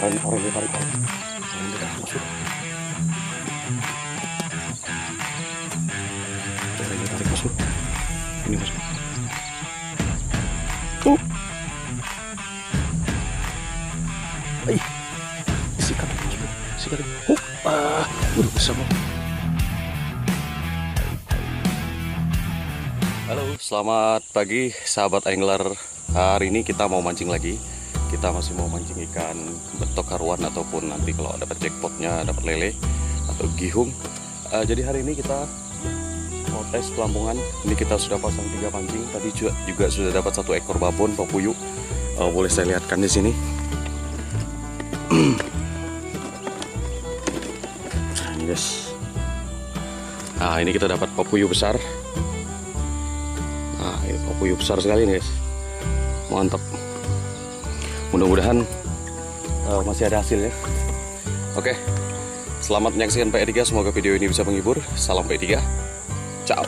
Orang tarik masuk. Ini masuk. Aih, sikat. Udah besar bang. Halo, selamat pagi sahabat angler. Hari ini kita mau mancing lagi. Kita masih mau mancing ikan betok karuan ataupun nanti kalau dapat jackpotnya dapat lele atau gihung. Jadi hari ini kita mau tes pelampungan. Ini kita sudah pasang 3 pancing. Tadi juga sudah dapat 1 ekor babon papuyuk. Boleh saya lihatkan di sini. Ini guys. Nah, ini kita dapat papuyuk besar. Nah, ini papuyuk besar sekali nih guys. Mantap. Mudah-mudahan masih ada hasilnya. Oke, selamat menyaksikan Pak E3. Semoga video ini bisa menghibur. Salam Pak E3. Ciao.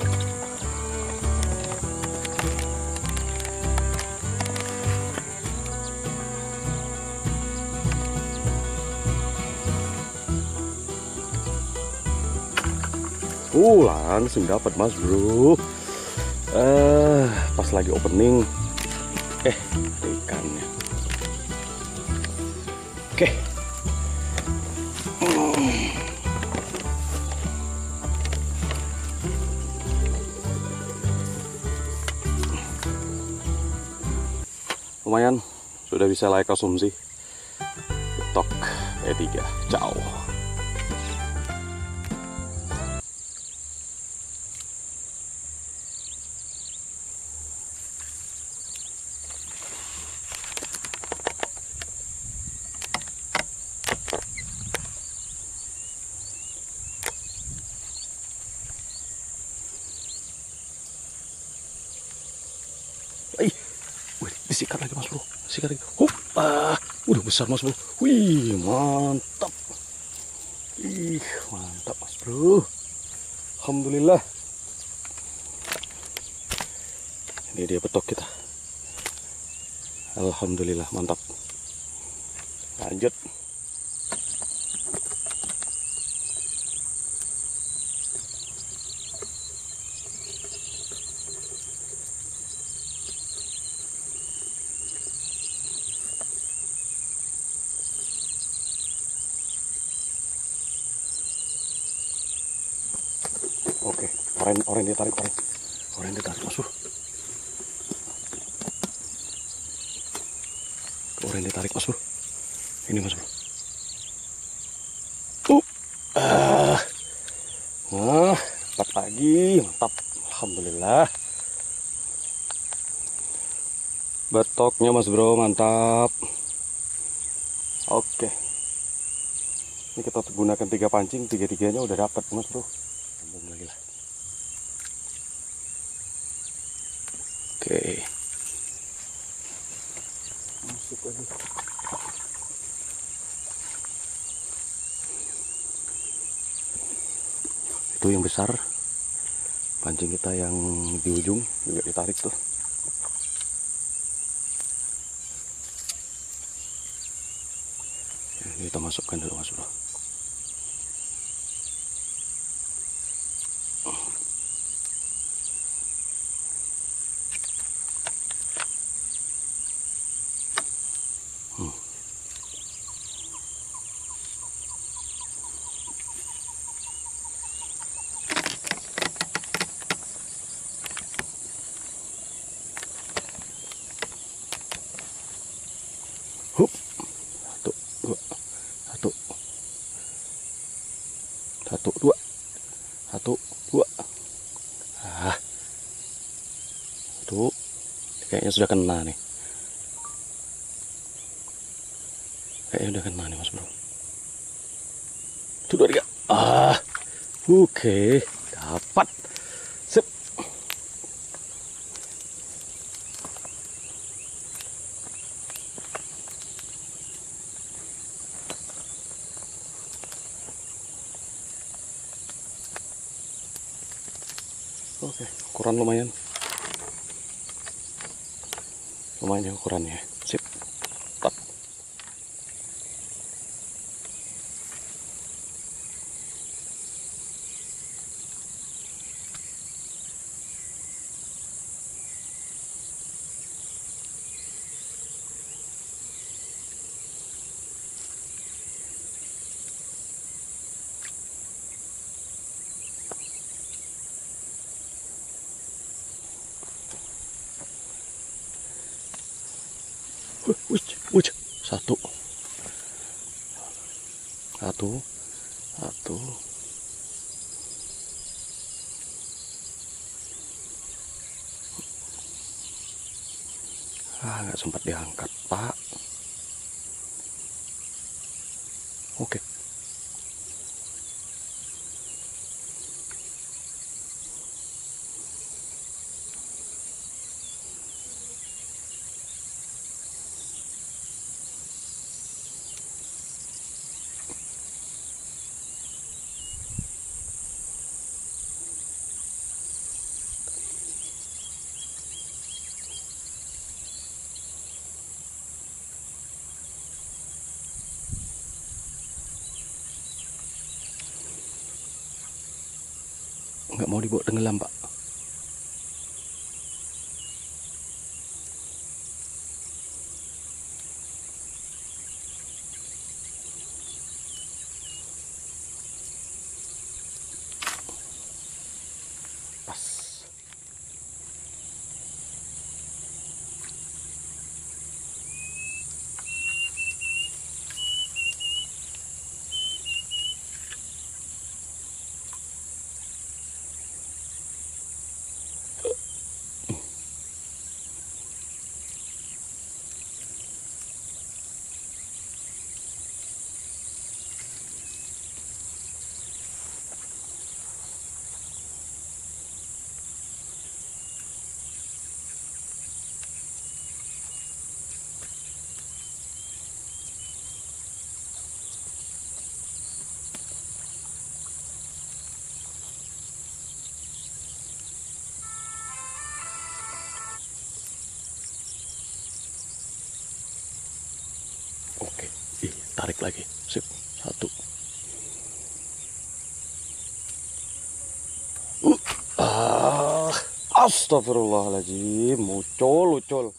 Langsung dapat mas bro. Pas lagi opening. Ada ikannya. Oke. Lumayan, sudah bisa layak konsumsi. Betok E3. Ciao. Sikat lagi mas bro, sikat lagi. Udah besar mas bro. Wih, mantap. Mantap mas bro. Alhamdulillah. Ini dia betok kita. Alhamdulillah, mantap. Lanjut. Oke, orang ditarik masuk. Ini masuk. Dapat lagi, mantap. Alhamdulillah. Betoknya mas bro, mantap. Oke. Ini kita gunakan 3 pancing, 3-3-nya udah dapat mas bro. Lagi lah. Oke. Masuk lagi. Itu yang besar. Pancing kita yang di ujung juga ditarik tuh. Ini kita masukkan dulu mas bro. Satu, dua. Tuh, kayaknya sudah kena nih. Mas bro. Tuh 2, 3. Oke, dapat. Sip. Oke, ukuran lumayan ukurannya, sip. Satu. Ah, nggak sempat diangkat, Pak. Oke. Nggak mau dibawa tenggelam, Pak. Pas. Oke, tarik lagi, sip, satu. Astagfirullahaladzim, muncul. Halo,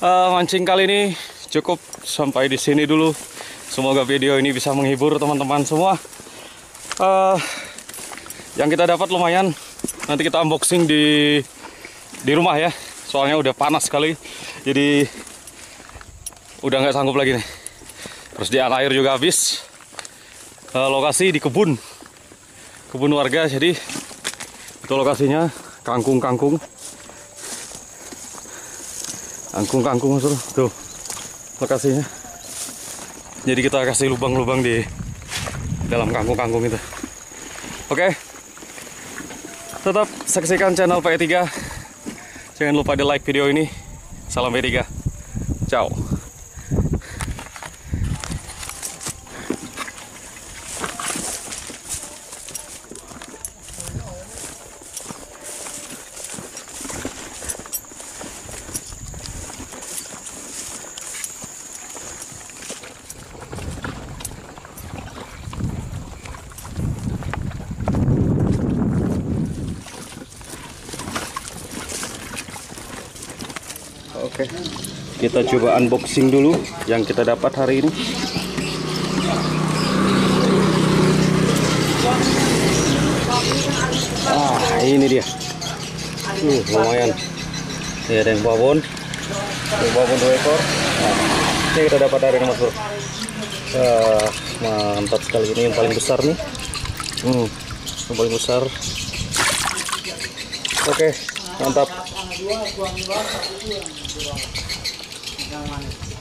mancing kali ini cukup sampai di sini dulu. Semoga video ini bisa menghibur teman-teman semua. Yang kita dapat lumayan. Nanti kita unboxing di rumah ya. Soalnya udah panas sekali. Jadi udah nggak sanggup lagi nih. Terus di air juga habis. Lokasi di kebun. Kebun warga. Jadi itu lokasinya kangkung-kangkung. Kangkung-kangkung tuh lokasinya. Jadi kita kasih lubang-lubang di dalam kangkung-kangkung itu. Oke. Tetap saksikan channel Pak E3. Jangan lupa di like video ini. Salam E3. Ciao. Oke, kita coba unboxing dulu yang kita dapat hari ini. Ah, ini dia. Lumayan. Ini ada yang babon. Babon 2 ekor. Ini kita dapat hari ini, Mas Bro. Mantap sekali, ini yang paling besar nih. Yang paling besar. Oke, mantap. Jangan